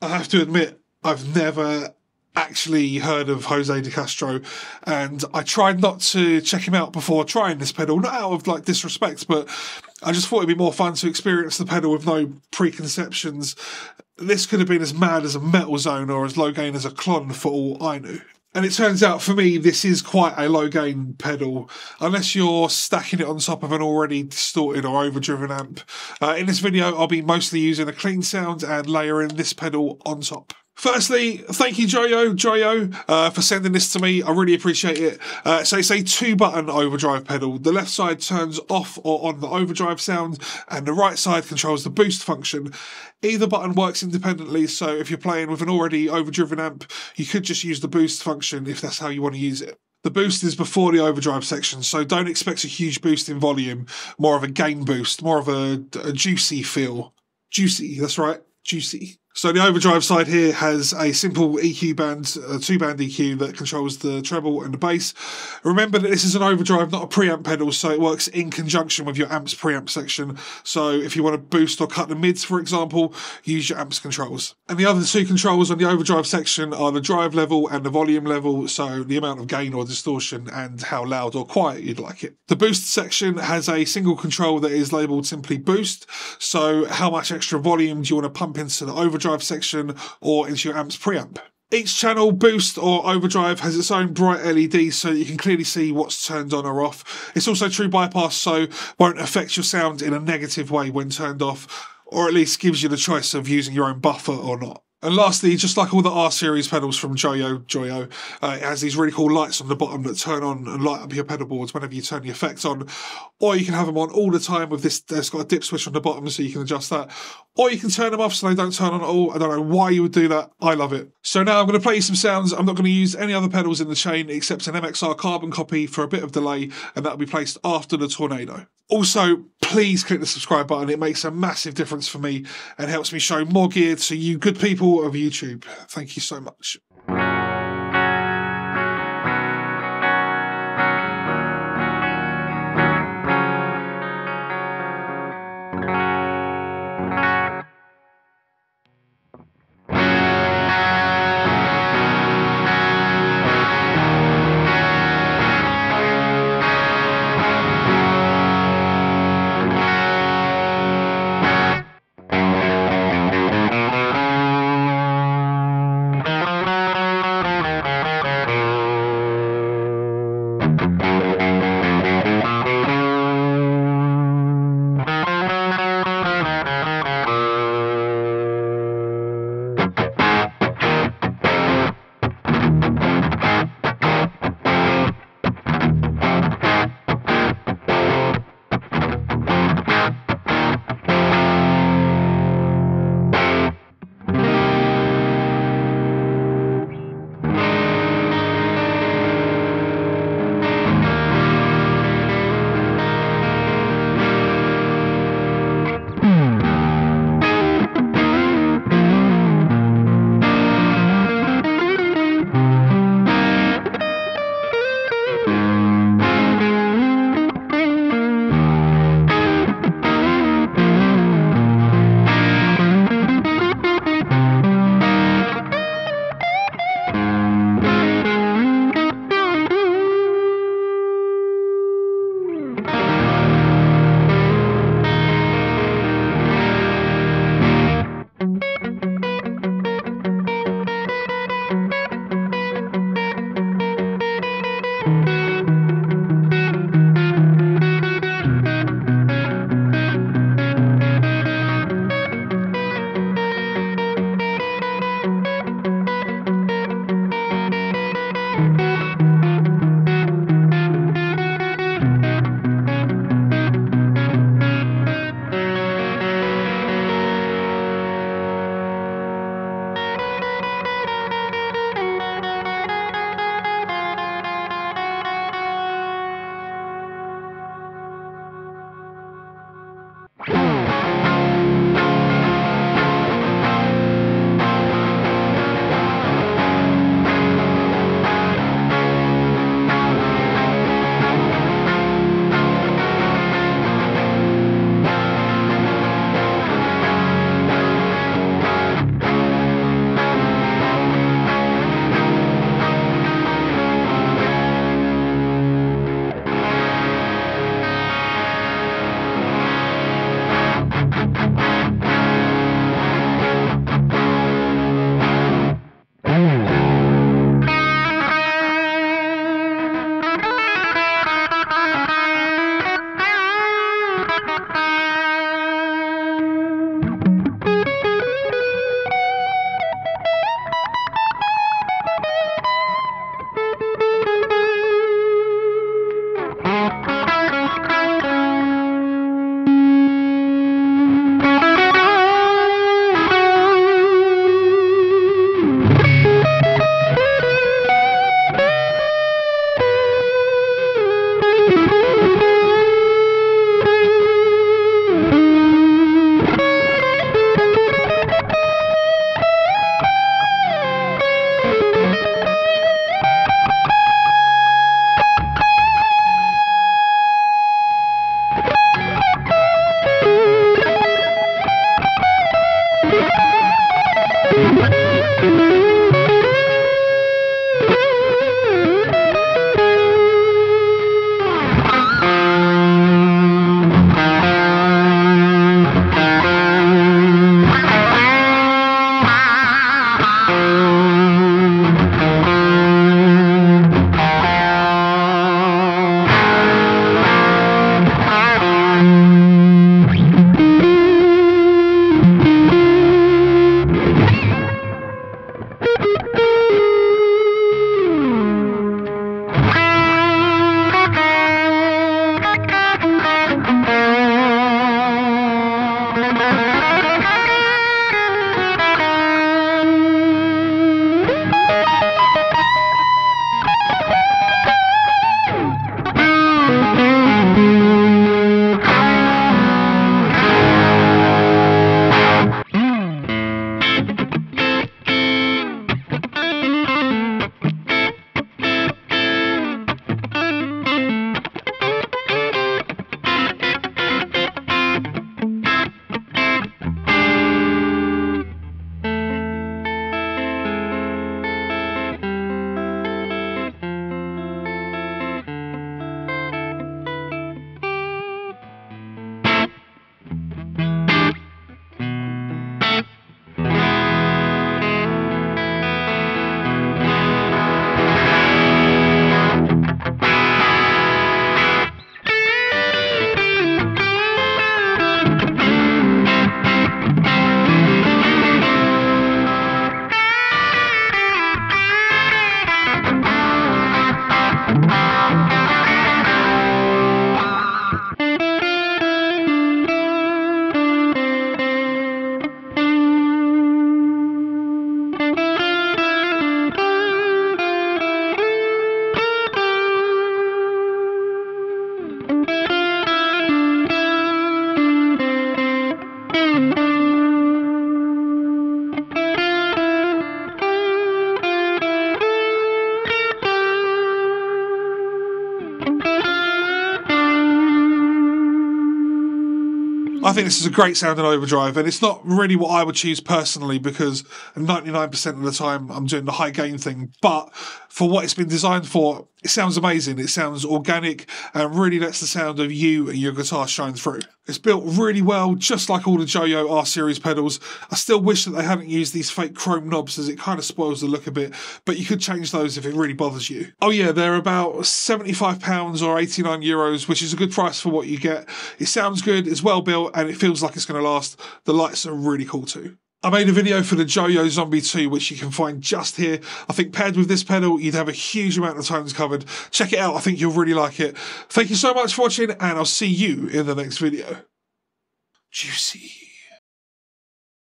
I have to admit, I've never actually heard of Jose de Castro, and I tried not to check him out before trying this pedal, not out of like disrespect, but I just thought it'd be more fun to experience the pedal with no preconceptions. This could have been as mad as a Metal Zone or as low gain as a Klon for all I knew. And it turns out, for me, this is quite a low-gain pedal, unless you're stacking it on top of an already distorted or overdriven amp. In this video, I'll be mostly using a clean sound and layering this pedal on top. Firstly, thank you, Joyo, for sending this to me. I really appreciate it. So it's a two-button overdrive pedal. The left side turns off or on the overdrive sound, and the right side controls the boost function. Either button works independently, so if you're playing with an already overdriven amp, you could just use the boost function if that's how you want to use it. The boost is before the overdrive section, so don't expect a huge boost in volume, more of a gain boost, more of a juicy feel. Juicy, that's right, juicy. So the overdrive side here has a simple EQ band, a two-band EQ that controls the treble and the bass. Remember that this is an overdrive, not a preamp pedal, so it works in conjunction with your amp's preamp section. So if you want to boost or cut the mids, for example, use your amp's controls. And the other two controls on the overdrive section are the drive level and the volume level, so the amount of gain or distortion and how loud or quiet you'd like it. The boost section has a single control that is labelled simply boost, so how much extra volume do you want to pump into the overdrive section or into your amp's preamp. Each channel, boost or overdrive, has its own bright LED so you can clearly see what's turned on or off. It's also true bypass, so won't affect your sound in a negative way when turned off, or at least gives you the choice of using your own buffer or not. And lastly, just like all the R-Series pedals from Joyo, it has these really cool lights on the bottom that turn on and light up your pedal boards whenever you turn the effect on. Or you can have them on all the time with this, it's got a dip switch on the bottom so you can adjust that. Or you can turn them off so they don't turn on at all. I don't know why you would do that. I love it. So now I'm going to play you some sounds. I'm not going to use any other pedals in the chain except an MXR Carbon copy for a bit of delay, and that'll be placed after the Tornado. Also, please click the subscribe button. It makes a massive difference for me and helps me show more gear to you good people of YouTube. Thank you so much. I think this is a great sound in overdrive, and it's not really what I would choose personally, because 99% of the time I'm doing the high gain thing, but for what it's been designed for, it sounds amazing. It sounds organic and really lets the sound of you and your guitar shine through. It's built really well, just like all the Joyo R Series pedals. I still wish that they hadn't used these fake chrome knobs, as it kind of spoils the look a bit, but you could change those if it really bothers you. Oh yeah, they're about £75 or €89, which is a good price for what you get. It sounds good, it's well built, and it feels like it's going to last. The lights are really cool too. I made a video for the Joyo Zombie 2, which you can find just here. I think paired with this pedal, you'd have a huge amount of tones covered. Check it out, I think you'll really like it. Thank you so much for watching, and I'll see you in the next video. Juicy.